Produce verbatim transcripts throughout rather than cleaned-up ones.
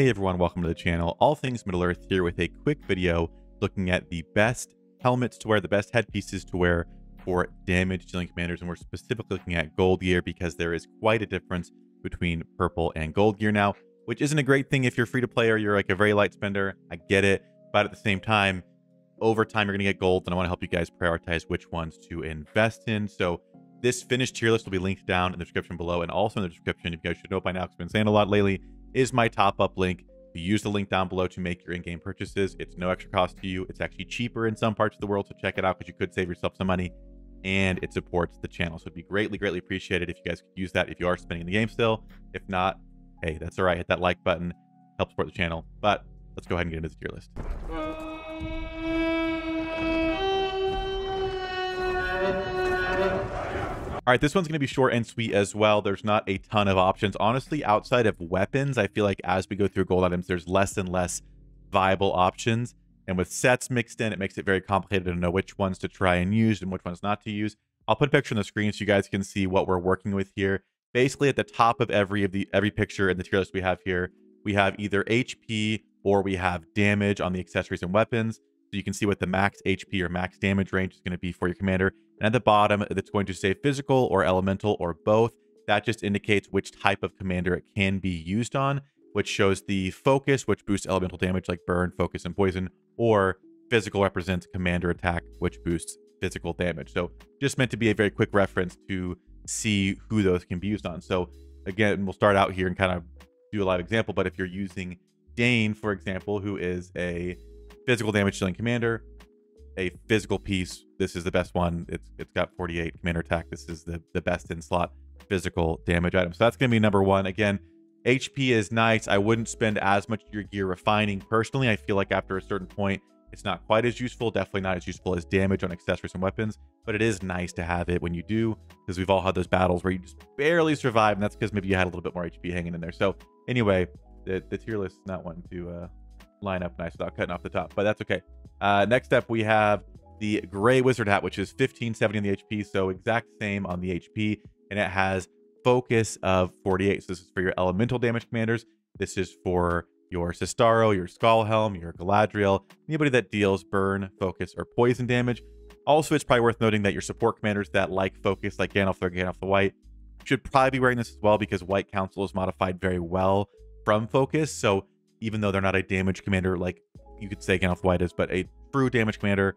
Hey everyone, welcome to the channel. All Things Middle Earth here with a quick video looking at the best helmets to wear, the best headpieces to wear for damage dealing commanders, and we're specifically looking at gold gear because there is quite a difference between purple and gold gear now, which isn't a great thing if you're free to play or you're like a very light spender. I get it, but at the same time, over time you're gonna get gold, and I want to help you guys prioritize which ones to invest in. So this finished tier list will be linked down in the description below, and also in the description, if you guys should know by now, because I've been saying a lot lately, is my top up link. You use the link down below to make your in-game purchases. It's no extra cost to you. It's actually cheaper in some parts of the world, so check it out because you could save yourself some money, and it supports the channel. So it'd be greatly, greatly appreciated if you guys could use that if you are spending in the game still. If not, hey, that's all right. Hit that like button, help support the channel. But let's go ahead and get into the tier list. All right, this one's going to be short and sweet as well. There's not a ton of options. Honestly, outside of weapons, I feel like as we go through gold items, there's less and less viable options. And with sets mixed in, it makes it very complicated to know which ones to try and use and which ones not to use. I'll put a picture on the screen so you guys can see what we're working with here. Basically, at the top of every of the every picture in the tier list we have here, we have either H P or we have damage on the accessories and weapons. So you can see what the max H P or max damage range is going to be for your commander. And at the bottom, that's going to say physical or elemental or both. That just indicates which type of commander it can be used on, which shows the focus, which boosts elemental damage like burn, focus, and poison, or physical represents commander attack, which boosts physical damage. So just meant to be a very quick reference to see who those can be used on. So again, we'll start out here and kind of do a live example. But if you're using Dane, for example, who is a physical damage dealing commander, a physical piece, this is the best one. It's it's got forty-eight commander attack. This is the the best in slot physical damage item. So that's going to be number one. Again, H P is nice. I wouldn't spend as much of your gear refining personally. I feel like after a certain point, it's not quite as useful. Definitely not as useful as damage on accessories and weapons, but it is nice to have it when you do, because we've all had those battles where you just barely survive, and that's because maybe you had a little bit more H P hanging in there. So anyway, the, the tier list is not one to uh line up nice without cutting off the top, but that's okay. Uh, next up, we have the Grey Wizard Hat, which is fifteen seventy on the H P, so exact same on the H P, and it has focus of forty-eight. So this is for your elemental damage commanders. This is for your Sistaro, your Skullhelm, your Galadriel, anybody that deals burn, focus, or poison damage. Also, it's probably worth noting that your support commanders that like focus, like Gandalf the, Gandalf the White, should probably be wearing this as well, because White Council is modified very well from focus. So even though they're not a damage commander, like you could say Gandalf White is, but a true damage commander,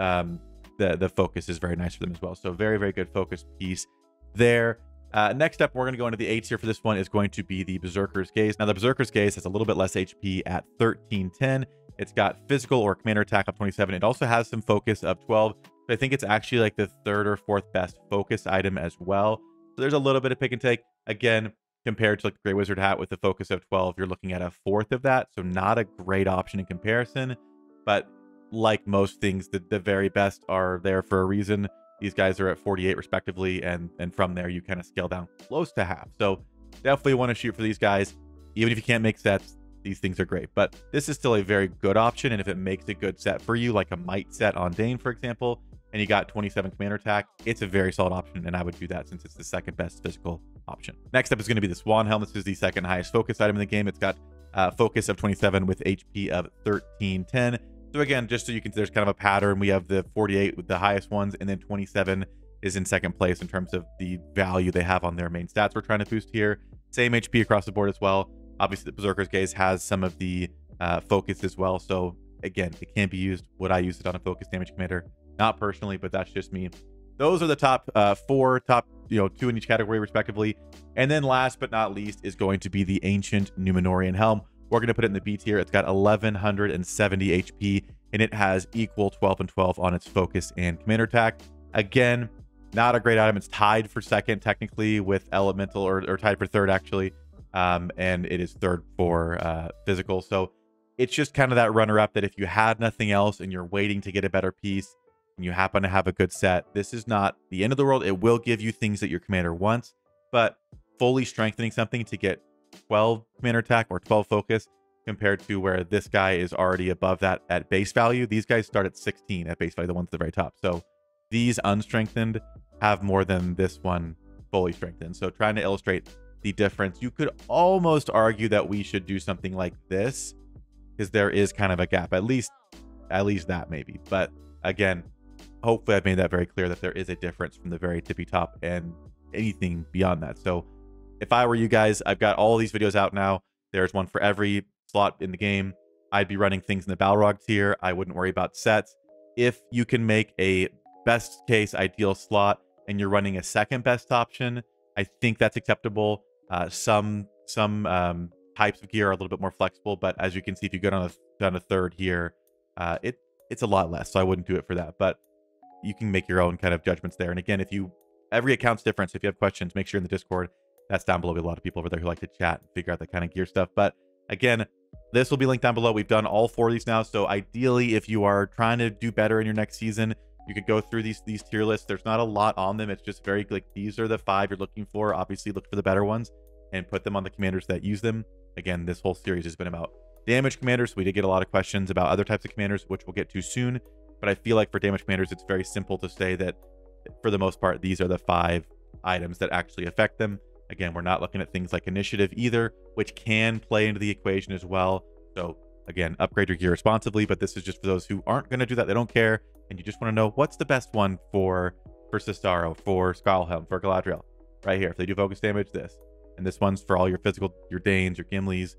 um, the, the focus is very nice for them as well. So very, very good focus piece there. Uh, next up, we're going to go into the eights here for this one is going to be the Berserker's Gaze. Now, the Berserker's Gaze has a little bit less H P at thirteen ten. It's got physical or commander attack of twenty-seven. It also has some focus of twelve. But I think it's actually like the third or fourth best focus item as well. So there's a little bit of pick and take. Again, compared to like the Grey Wizard Hat with the focus of twelve, you're looking at a fourth of that. So not a great option in comparison, but like most things, the, the very best are there for a reason. These guys are at forty-eight respectively. And, and from there, you kind of scale down close to half. So definitely want to shoot for these guys. Even if you can't make sets, these things are great, but this is still a very good option. And if it makes a good set for you, like a might set on Dane, for example, and you got twenty-seven commander attack, it's a very solid option. And I would do that since it's the second best physical option. Next up is going to be the Swan Helm. This is the second highest focus item in the game. It's got uh, focus of twenty-seven with H P of thirteen ten. So again, just so you can see, there's kind of a pattern. We have the forty-eight with the highest ones, and then twenty-seven is in second place in terms of the value they have on their main stats we're trying to boost here. Same H P across the board as well. Obviously, the Berserker's Gaze has some of the uh, focus as well. So again, it can be used. Would I use it on a focus damage commander? Not personally, but that's just me. Those are the top uh, four, top you know, two in each category respectively. And then last but not least is going to be the Ancient Numenorean Helm. We're going to put it in the B tier. It's got eleven seventy H P, and it has equal twelve and twelve on its focus and commander attack. Again, not a great item. It's tied for second technically with elemental, or, or tied for third actually. Um, and it is third for uh, physical. So it's just kind of that runner up that if you had nothing else and you're waiting to get a better piece, and you happen to have a good set, this is not the end of the world. It will give you things that your commander wants, but fully strengthening something to get twelve commander attack or twelve focus compared to where this guy is already above that at base value. These guys start at sixteen at base value, the ones at the very top. So these unstrengthened have more than this one fully strengthened. So trying to illustrate the difference. You could almost argue that we should do something like this, because there is kind of a gap, at least at least that maybe. But again, hopefully I've made that very clear that there is a difference from the very tippy top and anything beyond that. So if I were you guys, I've got all these videos out now. There's one for every slot in the game. I'd be running things in the Balrog tier. I wouldn't worry about sets. If you can make a best case ideal slot and you're running a second best option, I think that's acceptable. Uh, some some um, types of gear are a little bit more flexible, but as you can see, if you go down a, down a third here, uh, it it's a lot less, so I wouldn't do it for that. But you can make your own kind of judgments there. And again, if you every account's different, so if you have questions, make sure in the Discord. That's down below. We have a lot of people over there who like to chat and figure out that kind of gear stuff. But again, this will be linked down below. We've done all four of these now, so ideally, if you are trying to do better in your next season, you could go through these these tier lists. There's not a lot on them. It's just very like, these are the five you're looking for. Obviously, look for the better ones and put them on the commanders that use them. Again, this whole series has been about damage commanders. We did get a lot of questions about other types of commanders, which we'll get to soon. But I feel like for damage commanders, it's very simple to say that for the most part, these are the five items that actually affect them. Again, we're not looking at things like initiative either, which can play into the equation as well. So again, upgrade your gear responsibly, but this is just for those who aren't going to do that. They don't care. And you just want to know what's the best one for, for Sistaro, for Skullhelm, for Galadriel, right here. If they do focus damage, this, and this one's for all your physical, your Danes, your Gimlis,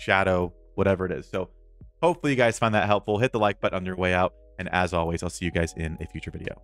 Shadow, whatever it is. So hopefully you guys find that helpful. Hit the like button on your way out. And as always, I'll see you guys in a future video.